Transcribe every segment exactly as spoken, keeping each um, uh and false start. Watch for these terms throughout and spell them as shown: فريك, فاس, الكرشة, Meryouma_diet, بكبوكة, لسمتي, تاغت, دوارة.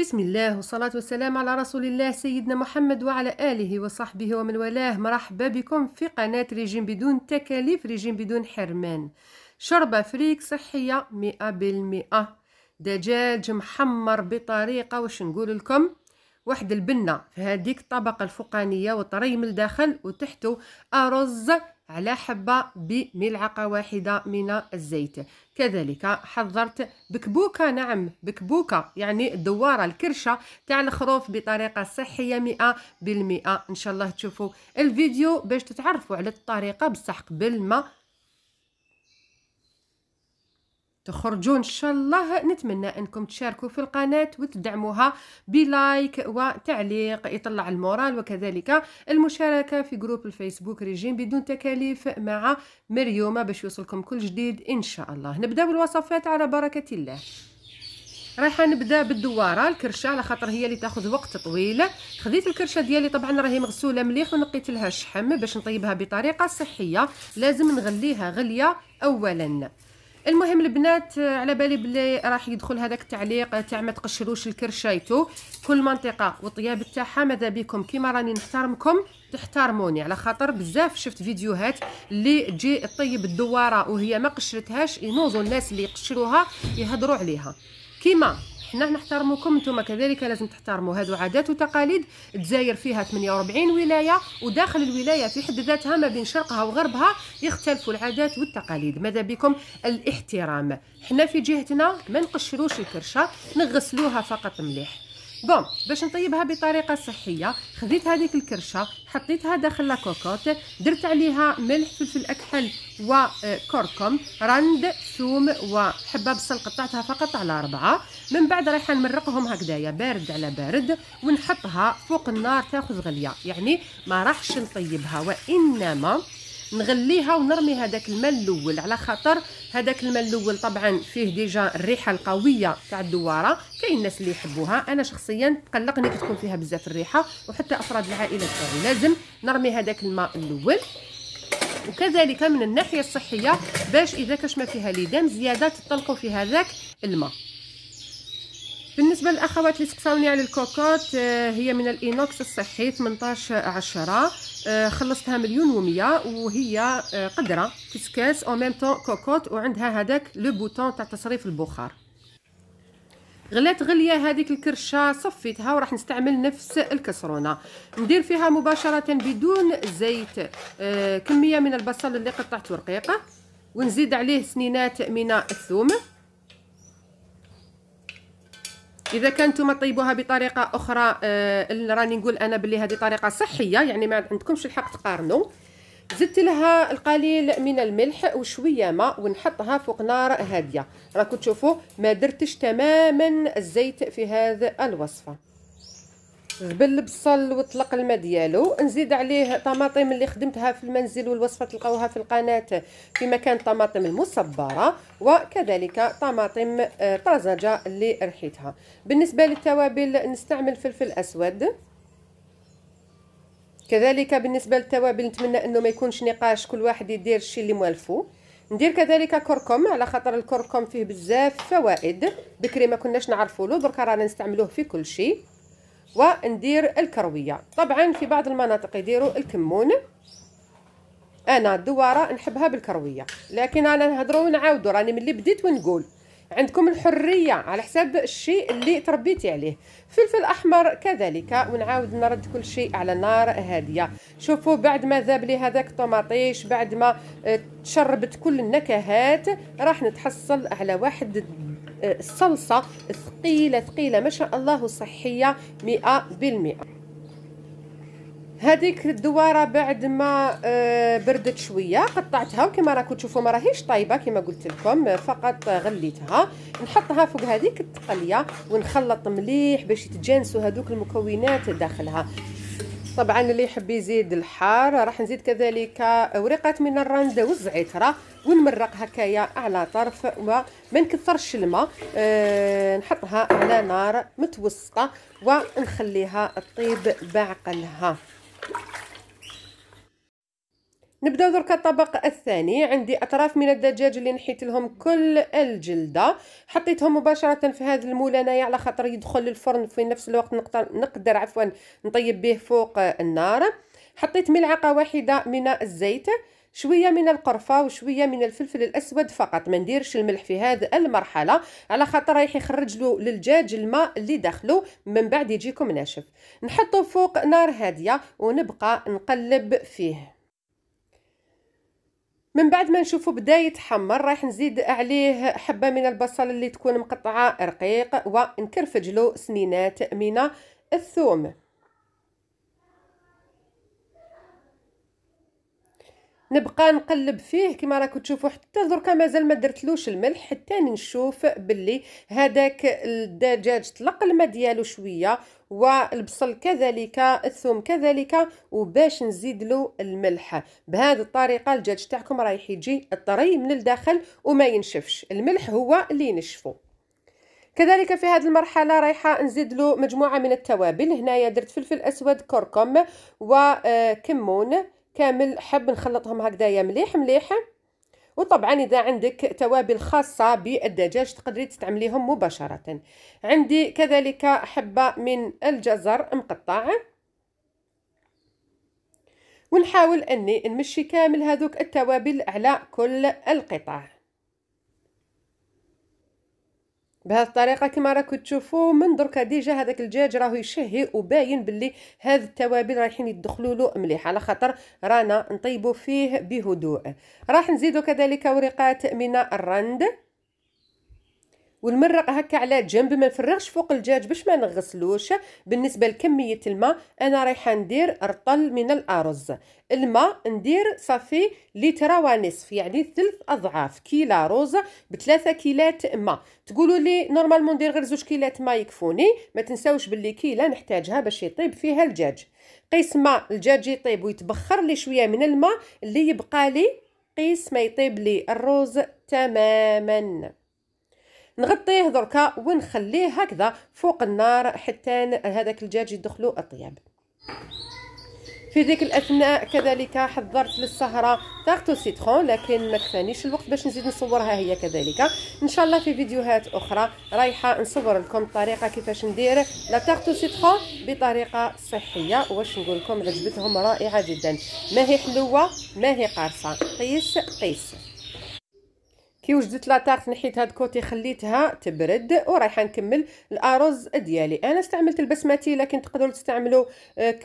بسم الله والصلاة والسلام على رسول الله سيدنا محمد وعلى آله وصحبه ومن والاه. مرحبا بكم في قناة ريجيم بدون تكاليف، ريجيم بدون حرمان. شوربة فريك صحية مئة بالمئة، دجاج محمر بطريقة واش نقول لكم واحد البنة في هذيك الطبقة الفوقانية وطري من الداخل، وتحته أرز على حبة بملعقة واحدة من الزيت. كذلك حضرت بكبوكة، نعم بكبوكة يعني الدوارة الكرشة تاع الخروف بطريقة صحية مئة بالمئة. إن شاء الله تشوفوا الفيديو باش تتعرفوا على الطريقة، بصح قبل ما تخرجوا ان شاء الله نتمنى انكم تشاركوا في القناة وتدعموها بلايك وتعليق يطلع المورال، وكذلك المشاركة في جروب الفيسبوك ريجيم بدون تكاليف مع مريومة باش يوصلكم كل جديد ان شاء الله. نبدا بالوصفات على بركة الله. رايحه نبدا بالدواره الكرشه على خاطر هي اللي تاخذ وقت طويل. خديت الكرشه ديالي طبعا راهي مغسوله مليح ونقيت لها الشحم باش نطيبها بطريقه صحيه. لازم نغليها غليه اولا. المهم البنات على بالي بلي راح يدخل هذاك التعليق تاع ما تقشروش الكرشايتو، كل منطقه والطياب تاعها. ماذا بكم كيما راني نحترمكم تحترموني، على خاطر بزاف شفت فيديوهات اللي تجي طيب الدواره وهي ما قشرتهاش، ينوزوا الناس اللي يقشروها يهضروا عليها. كيما حنا نحترموكم نتوما كذلك لازم تحترموا. هادو عادات وتقاليد الجزائر فيها ثمانية وأربعين ولايه، وداخل الولايه في حد ذاتها ما بين شرقها وغربها يختلفوا العادات والتقاليد. ماذا بكم الاحترام. حنا في جهتنا ما نقشروش الكرشه، نغسلوها فقط مليح. بون باش نطيبها بطريقه صحيه، خديت هذيك الكرشه حطيتها داخل لاكوكوط، درت عليها ملح فلفل اكحل وكركم رند ثوم وحبه بصل، قطعتها فقط على أربعة. من بعد رايحه نمرقهم هكذايا بارد على بارد، ونحطها فوق النار تاخذ غليه، يعني ما راحش نطيبها وانما نغليها ونرمي هذاك الماء الاول، على خاطر هذاك الماء الاول طبعا فيه ديجا الريحه القويه تاع الدواره. كاين الناس اللي يحبوها، انا شخصيا تقلقني كي تكون فيها بزاف الريحه، وحتى افراد العائله تاعي. لازم نرمي هذاك الماء الاول. وكذلك من الناحيه الصحيه باش اذا كاش ما فيها ليدام زياده تطلقوا في هذاك الماء. بالنسبه للاخوات اللي سقساوني على الكوكوت، هي من الإينوكس الصحي ثمنطاش عشرة، خلصتها مليون ومية، وهي قدره كسكاس او ميم طون كوكوت، وعندها هذاك لو بوتون تاع تصريف البخار. غلات غليه هذيك الكرشه، صفيتها وراح نستعمل نفس الكسرونه، ندير فيها مباشره بدون زيت كميه من البصل اللي قطعته رقيقه، ونزيد عليه سنينات من الثوم. اذا كنتم طيبوها بطريقه اخرى آه راني نقول انا بلي هذه طريقه صحيه، يعني ما عندكمش الحق تقارنوا. زدت لها القليل من الملح وشويه ماء، ونحطها فوق نار هاديه. راكم تشوفوا ما درتش تماما الزيت في هذه الوصفه. زبل البصل وطلق الماء ديالو، نزيد عليه طماطم اللي خدمتها في المنزل، والوصفه تلقاوها في القناه في مكان طماطم المصبره، وكذلك طماطم طازجه اللي رحيتها. بالنسبه للتوابل نستعمل فلفل اسود. كذلك بالنسبه للتوابل نتمنى انه ما يكونش نقاش، كل واحد يدير الشيء اللي موالفو. ندير كذلك كركم، على خاطر الكركم فيه بزاف فوائد، بكري ما كناش نعرفوا له، دركا رانا نستعملوه في كل شيء. وندير الكرويه، طبعا في بعض المناطق يديروا الكمون، انا الدواره نحبها بالكرويه، لكن انا نهضروا ونعاودوا، راني ملي بديت ونقول عندكم الحريه على حساب الشيء اللي تربيتي عليه. فلفل احمر كذلك، ونعاود نرد كل شيء على نار هاديه. شوفوا بعد ما ذاب لي هذاك الطماطيش، بعد ما تشربت كل النكهات، راح نتحصل على واحد الصلصه ثقيله ثقيله ما شاء الله، صحيه مئة بالمئة. هذيك الدواره بعد ما بردت شويه قطعتها، وكما راكم تشوفوا ما راهيش طايبه كما قلت لكم، فقط غليتها. نحطها فوق هذيك التقليه ونخلط مليح باش يتجانسوا هذوك المكونات داخلها. طبعا اللي يحب يزيد الحار، راح نزيد كذلك ورقه من الرند والزعتره، ونمرق هكايا على طرف وما نكثرش الماء. أه نحطها على نار متوسطه ونخليها طيب بعقلها. نبداو دركا الطبق الثاني. عندي اطراف من الدجاج اللي نحيت لهم كل الجلده، حطيتهم مباشره في هذا المول انايا على خاطر يدخل للفرن في نفس الوقت نقدر نقدر عفوا نطيب به فوق النار. حطيت ملعقه واحده من الزيت، شويه من القرفه وشويه من الفلفل الاسود فقط، ما نديرش الملح في هذه المرحله على خاطر رايح يخرج له للدجاج الماء اللي داخله، من بعد يجيكم ناشف. نحطو فوق نار هاديه ونبقى نقلب فيه. من بعد ما نشوفه بدا يتحمر راح نزيد عليه حبه من البصل اللي تكون مقطعه رقيق، ونكرفج له سنينات من الثوم. نبقى نقلب فيه كما راكم تشوفوا حتى دركا مازال ما درتلوش الملح، حتى نشوف باللي هذاك الدجاج طلق الماء ديالو شويه، والبصل كذلك الثوم كذلك، وباش نزيد له الملح. بهذه الطريقه الدجاج تاعكم رايح يجي طري من الداخل وما ينشفش، الملح هو اللي ينشفه. كذلك في هذه المرحله رايحه نزيد له مجموعه من التوابل. هنايا درت فلفل اسود، كركم، وكمون كامل، حب نخلطهم هكذايا مليح مليح. وطبعا اذا عندك توابل خاصه بالدجاج تقدري تستعمليهم مباشره. عندي كذلك حبه من الجزر مقطع، ونحاول اني نمشي كامل هذوك التوابل على كل القطع. بهذه الطريقه كما راكم تشوفوا من دركا ديجا هذاك الدجاج راهو يشهي، وباين باللي هذه التوابل رايحين يدخلوا له مليح على خاطر رانا نطيبوا فيه بهدوء. راح نزيدوا كذلك ورقات من الرند، والمرق هكا على جنب، ما نفرغش فوق الدجاج باش ما نغسلوش. بالنسبه لكميه الماء انا رايحه ندير رطل من الارز، الماء ندير صافي لتر ونصف، يعني ثلث اضعاف كيلو رز بثلاثة كيلات ماء. تقولوا لي نورمالمون ندير غير زوج كيلات ماء يكفوني، ما تنساوش باللي كيله نحتاجها باش يطيب فيها الدجاج. قيس ما الدجاج يطيب ويتبخر لي شويه من الماء اللي يبقى لي، قيس ما يطيب لي الرز تماما. نغطيه دركا ونخليه هكذا فوق النار حتى هذاك الدجاج يدخلو الطياب. في ذيك الاثناء كذلك حضرت للسهره تاغت السيترون، لكن ما كفانيش الوقت باش نزيد نصورها هي كذلك. ان شاء الله في فيديوهات اخرى رايحه نصور لكم طريقه كيفاش ندير لا تاغت السيترون بطريقه صحيه. واش نقول لكم عجبتهم، رائعه جدا، ما هي حلوه ما هي قارصه، قيس قيس. كي وجدت لاطاغت نحيت هاد كوتي خليتها تبرد، ورايحه نكمل الارز ديالي. انا استعملت البسمتي، لكن تقدروا تستعملوا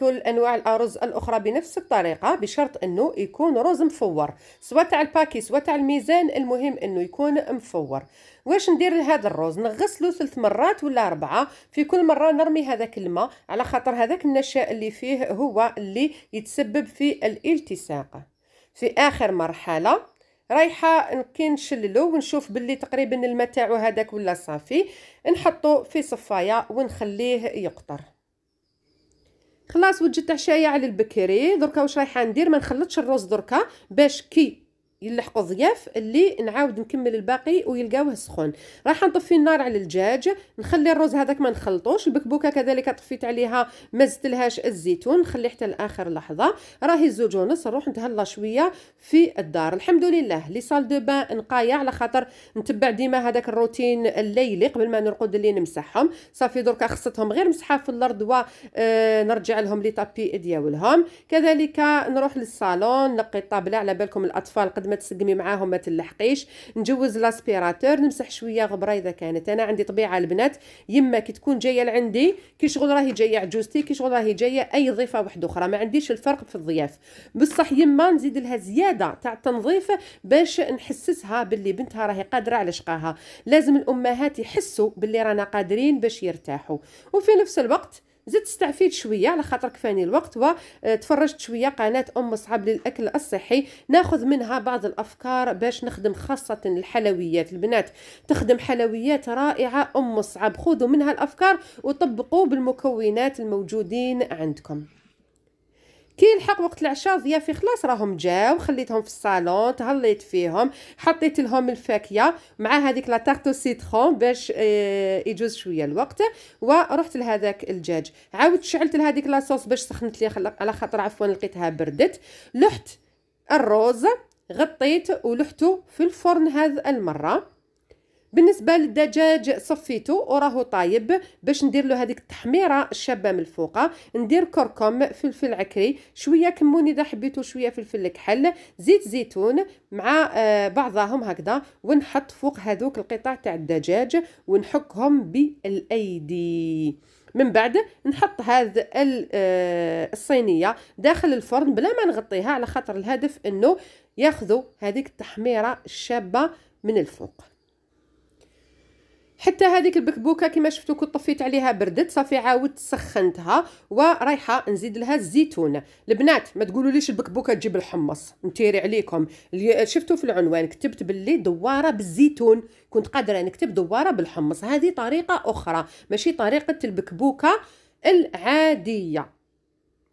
كل انواع الارز الاخرى بنفس الطريقه، بشرط انه يكون رز مفور، سواء تاع الباكي سواء تاع الميزان، المهم انه يكون مفور. واش ندير لهذا الرز؟ نغسلو ثلاث مرات ولا اربعه، في كل مره نرمي هذاك الماء على خاطر هذاك النشاء اللي فيه هو اللي يتسبب في الالتصاق. في اخر مرحله رايحه كي نشللو ونشوف باللي تقريبا الماء تاعو هذاك ولا صافي، نحطو في صفايه ونخليه يقطر. خلاص وجدت عشايه على البكري. دركا واش رايحه ندير؟ ما نخلطش الرز دركا باش كي يلحقوا ضياف اللي نعاود نكمل الباقي ويلقاوه سخون. راح نطفي النار على الدجاج، نخلي الرز هذاك ما نخلطوش. البكبوكه كذلك طفيت عليها ما زدتلهاش الزيتون، نخلي حتى لاخر لحظه. راهي زوج ونص، نروح نتهلا شويه في الدار. الحمد لله لي صال دو بان نقايه على خاطر نتبع ديما هذاك الروتين الليلي قبل ما نرقد اللي نمسحهم. صافي دركا خصتهم غير مسحه في الارض ونرجع لهم لي طابي ديالهم. كذلك نروح للصالون نقي الطابله، على بالكم الاطفال قد ما تسقمي معاهم ما تلحقيش. نجوز لاسبيراتور، نمسح شويه غبره اذا كانت. انا عندي طبيعه البنات يما كي تكون جايه لعندي كي شغل راهي جايه عجوزتي، كي شغل راهي جايه اي ضيفه وحده اخرى، ما عنديش الفرق في الضياف. بصح يما نزيد لها زياده تاع التنظيف باش نحسسها باللي بنتها راهي قادره على شقاها. لازم الامهات يحسوا باللي رانا قادرين باش يرتاحوا. وفي نفس الوقت زدت استعفيت شويه على خاطر كفاني الوقت، وتفرجت شويه قناه ام صعب للاكل الصحي، ناخذ منها بعض الافكار باش نخدم، خاصه الحلويات. البنات تخدم حلويات رائعه ام صعب، خذوا منها الافكار وطبقوا بالمكونات الموجودين عندكم. كي يلحق وقت العشاء ضيافي خلاص راهم جاو، خليتهم في الصالون تهليت فيهم، حطيت لهم الفاكهه مع هذيك لا تارت او سيترون باش يجوز شويه الوقت. ورحت لهذاك الدجاج عاودت شعلت لهذيك لاصوص باش سخنت لي على خاطر عفوا لقيتها بردت. لحت الروز غطيت ولحته في الفرن هذه المرة. بالنسبة للدجاج صفيته وراه طايب باش ندير له هذيك التحميرة الشابة من الفوق. ندير كركم، فلفل عكري، شوية كمون إذا حبيتو، شوية فلفل كحل، زيت زيتون مع بعضهم هكذا، ونحط فوق هذوك القطع تاع الدجاج ونحكهم بالأيدي. من بعد نحط هذه الصينية داخل الفرن بلا ما نغطيها، على خاطر الهدف انه ياخذوا هذيك التحميرة الشابة من الفوق. حتى هذيك البكبوكه كما شفتوا كنت طفيت عليها بردت صافي، عاودت سخنتها ورايحه نزيد لها الزيتون. البنات ما تقولوا ليش البكبوكه تجيب الحمص، نتيري عليكم. اللي شفتوا في العنوان كتبت باللي دواره بالزيتون، كنت قادره نكتب دواره بالحمص، هذه طريقه اخرى ماشي طريقه البكبوكه العاديه،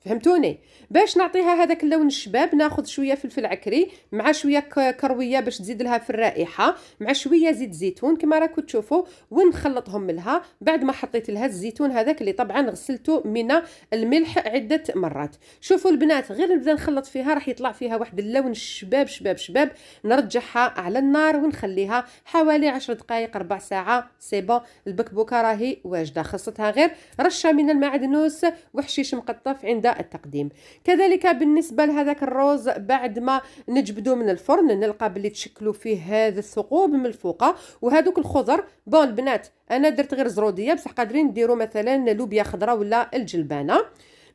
فهمتوني؟ باش نعطيها هذاك اللون الشباب ناخذ شويه فلفل عكري مع شويه كرويه باش تزيد لها في الرائحه، مع شويه زيت زيتون كما راكم تشوفوا، ونخلطهم لها. بعد ما حطيت لها الزيتون هذاك اللي طبعا غسلته من الملح عده مرات. شوفوا البنات غير نبدا نخلط فيها راح يطلع فيها واحد اللون شباب شباب شباب. نرجعها على النار ونخليها حوالي عشر دقائق ربع ساعه. سي بون، البكبوكه راهي واجده، خصتها غير رشه من المعدنوس وحشيش مقطف عند التقديم. كذلك بالنسبه لهذاك الروز بعد ما نجبدو من الفرن نلقى باللي تشكلوا فيه هذا الثقوب من الفوق وهذوك الخضر. بون البنات انا درت غير زروديه، بصح قادرين نديروا مثلا لوبيا خضراء ولا الجلبانه.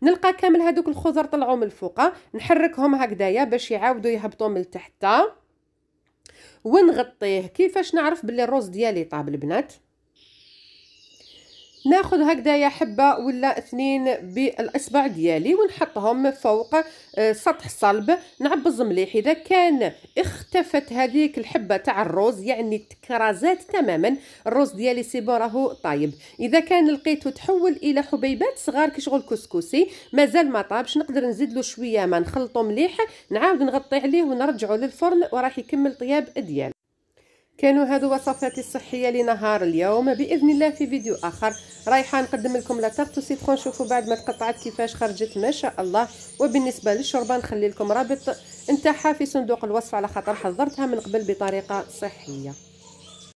نلقى كامل هذوك الخضر طلعوا من الفوق، نحركهم هكذايا باش يعاودوا يهبطوا من تحت ونغطيه. كيفاش نعرف باللي الروز ديالي طاب البنات؟ ناخذ هكذايا حبه ولا اثنين بالاصبع ديالي ونحطهم فوق سطح صلب، نعبز مليح. اذا كان اختفت هذيك الحبه تاع الروز يعني تكرازات تماما، الروز ديالي سيبو راهو طايب. اذا كان لقيته تحول الى حبيبات صغار كشغل كسكسي مازال ما طابش، نقدر نزيد له شويه ما نخلطو مليح، نعاود نغطي عليه ونرجعو للفرن وراح يكمل طياب ديالو. كانوا هادو وصفاتي الصحيه لنهار اليوم، باذن الله في فيديو اخر رايحه نقدم لكم لا تاغت سيترون. شوفوا بعد ما تقطعت كيفاش خرجت ما شاء الله. وبالنسبه للشوربه نخلي لكم رابط نتاعها في صندوق الوصف، على خاطر حضرتها من قبل بطريقه صحيه.